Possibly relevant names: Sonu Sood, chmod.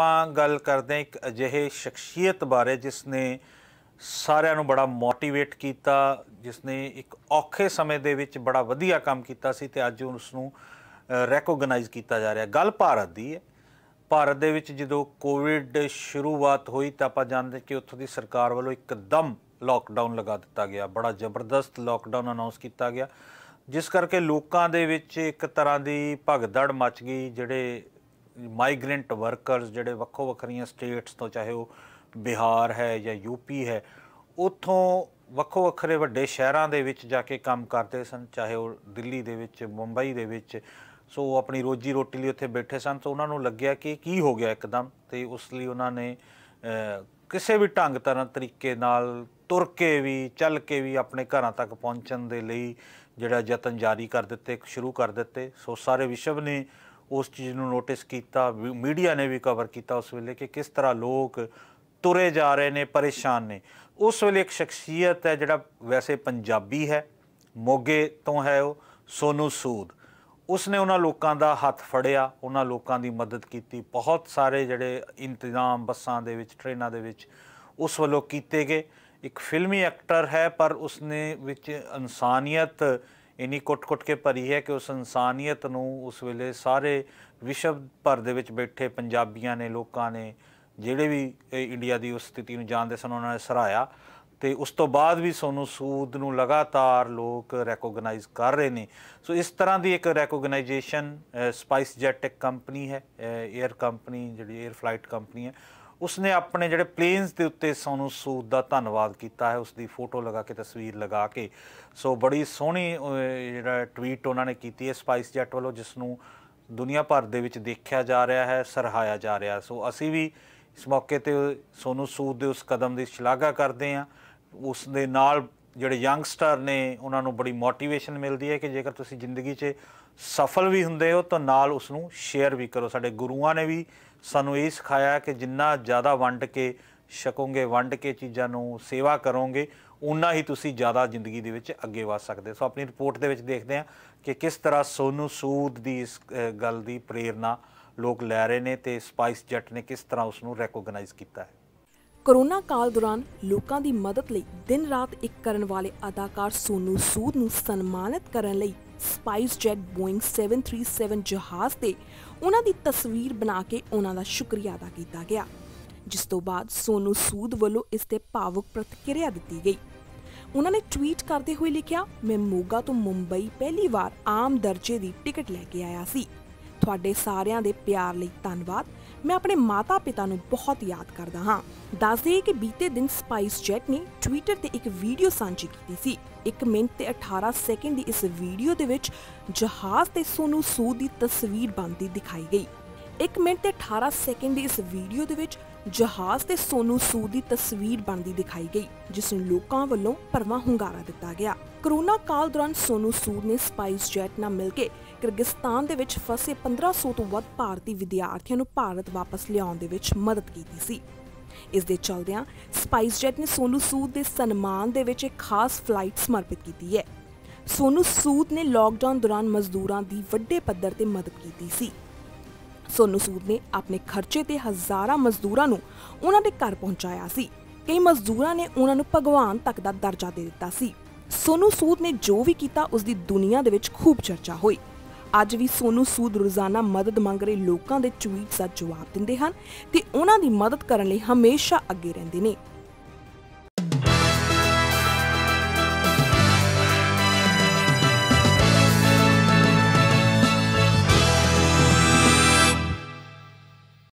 ਆਪਾਂ ਗੱਲ ਕਰਦੇ ਹਾਂ ਇੱਕ ਅਜਿਹੇ ਸ਼ਖਸੀਅਤ ਬਾਰੇ ਜਿਸ ਨੇ ਸਾਰਿਆਂ ਨੂੰ ਬੜਾ ਮੋਟੀਵੇਟ ਕੀਤਾ, ਜਿਸ ਨੇ ਇੱਕ ਔਖੇ ਸਮੇਂ ਦੇ ਵਿੱਚ ਬੜਾ ਵਧੀਆ ਕੰਮ ਕੀਤਾ ਸੀ ਤੇ ਅੱਜ ਉਸ ਨੂੰ ਰੈਕੋਗਨਾਈਜ਼ ਕੀਤਾ ਜਾ ਰਿਹਾ। ਗੱਲ ਭਾਰਤ ਦੀ ਹੈ। ਭਾਰਤ ਦੇ ਵਿੱਚ ਜਦੋਂ ਕੋਵਿਡ ਸ਼ੁਰੂਆਤ ਹੋਈ ਤਾਂ ਆਪਾਂ ਜਾਣਦੇ ਕਿ ਉੱਥੋਂ ਦੀ ਸਰਕਾਰ ਵੱਲੋਂ ਇੱਕਦਮ लॉकडाउन लगा दिता गया, बड़ा जबरदस्त लॉकडाउन अनाउंस किया गया, जिस करके लोगों के विच एक तरह की भगदड़ मच गई। जिहड़े माइग्रेंट वर्करस जिहड़े वक्खो वक्खरियां स्टेट्स तो, चाहे वो बिहार है या यूपी है, उत्थों वक्खो वक्खरे वड्डे शहरां दे विच जाके काम करते सन, चाहे वो दिल्ली दे विच मुंबई दे विच, सो अपनी रोजी रोटी लई उत्थे बैठे सन। तो उन्हां नूं लग्गिया कि की हो गया एकदम, तो उस लई उन्हां ने किसी भी ढंग तरह तरीके नाल तुर के भी चल के भी अपने घरों तक पहुँचने के लिए जोड़ा यतन जारी कर दिते, शुरू कर दिते। सो सारे विश्व ने उस चीज़ को नोटिस किया, मीडिया ने भी कवर किया उस वेले कि किस तरह लोग तुरे जा रहे हैं, परेशान ने। उस वेले एक शख्सियत है जोड़ा वैसे पंजाबी है, मोगे तो है, वो सोनू सूद। उसने उन्होंने लोगों का हाथ फड़िया, उन्होंने लोगों की मदद की। बहुत सारे जोड़े इंतजाम बसा के ट्रेनों के उस वालों किए गए। एक फिल्मी एक्टर है पर उसने विच इंसानियत इन्नी कुट कुट के भरी है कि उस इंसानियत नूं उस वेले सारे विश्व भर दे विच बैठे पंजाबियां ने, लोगों ने, जिहड़े भी इंडिया की उस स्थिति नूं जानदे सन, उन्होंने सराहाया। तो उस तो बाद भी सोनू सूद नूं लगातार लोग रैकोगनाइज़ कर रहे हैं। सो इस तरह की एक रैकोगनाइजेशन स्पाइस जैट एक कंपनी है, एयर कंपनी, जिहड़ी एयर फ्लाइट कंपनी है, उसने अपने जोड़े प्लेन्स के उत्ते सोनू सूद का धन्यवाद किया है, उसकी फोटो लगा के तस्वीर लगा के। सो बड़ी सोहनी जोड़ा ट्वीट उन्होंने की है स्पाइस जैट वालों, जिसनों दुनिया भर दे विच देखा जा रहा है, सराहाया जा रहा है। सो असी भी इस मौके पर सोनू सूद के उस कदम की शलाघा करते हैं। उसके नाल जोड़े यंगस्टर ने उन्होंने बड़ी मोटिवेशन मिलती है कि जेकर तुसीं जिंदगी च सफल भी होंदे हो तो नाल उसनूं शेयर भी करो। साडे गुरुआं ने भी सानूं ये सिखाया कि जिन्ना ज़्यादा वंड के छकोंगे, वंड के चीज़ां नूं सेवा करोगे, उन्ना ही तुसीं ज़्यादा जिंदगी दे विच अगे वध सकदे। सो अपनी रिपोर्ट दे विच देखदे हां कि किस तरह सोनू सूद की इस गल की प्रेरणा लोग लै रहे हैं तो स्पाइस जैट ने किस तरह उसनूं रैकोगनाइज़ किया है। कोरोना काल दौरान लोगों की मदद लई दिन रात एक करन वाले अदाकार सोनू सूद नूं सन्मानित करन लई स्पाइस जैट बोइंग 737 जहाज़ ते उन्हां दी तस्वीर बना के उन्हां दा शुक्रिया अदा किया गया, जिस तो बाद सोनू सूद वलों इस ते भावुक प्रतिक्रिया दी गई। उन्होंने ट्वीट करते हुए लिखा, मैं मोगा तो मुंबई पहली बार आम दर्जे की टिकट लैके आया सी, तुहाडे सारियां दे प्यार लई धन्नवाद। मैं अपने माता पिता नूं बहुत याद करदा हाँ। दस दे कि बीते दिन स्पाइस जैट ने ट्विटर ते एक वीडियो सांझी कीती सी। 1 मिनट ते 18 सैकेंड की इस वीडियो दे विच जहाज़ ते सोनू सूद की तस्वीर बनती दिखाई गई। 1 मिनट ते 18 सैकेंड की इस वीडियो दे विच जहाज़ ते सोनू सूद की तस्वीर बनती दिखाई गई, जिसनूं लोकां वल्लों भरवा हुंगारा दिता गया। कोरोना काल दौरान सोनू सूद ने स्पाइस जैट नाल मिलके किर्गिस्तान दे विच फसे 1500 तों वध भारती विद्यार्थियों नूं भारत वापस लिआउण दे विच मदद कीती सी। इस दे चलदिआं स्पाइस जैट ने सोनू सूद के सन्मान दे विच इक खास फ्लाइट समर्पित कीती है। सोनू सूद ने लॉकडाउन दौरान मजदूरां दी वड्डे पद्धर ते मदद कीती सी। सोनू सूद ने अपने खर्चे ते हज़ारां मजदूरां नूं उन्हां दे घर पहुंचाया सी। कई मजदूरां ने उन्हां नूं भगवान तक दा दर्जा दे दित्ता सी। सोनू सूद ने जो भी कीता उस दी दुनिया दे विच खूब चर्चा होई। अज भी सोनू सूद रोज़ाना मदद मंग रहे लोकां दे ट्वीट्स दा जवाब दिंदे हन ते उन्हां दी मदद करन लई हमेशा अगे रहिंदे ने।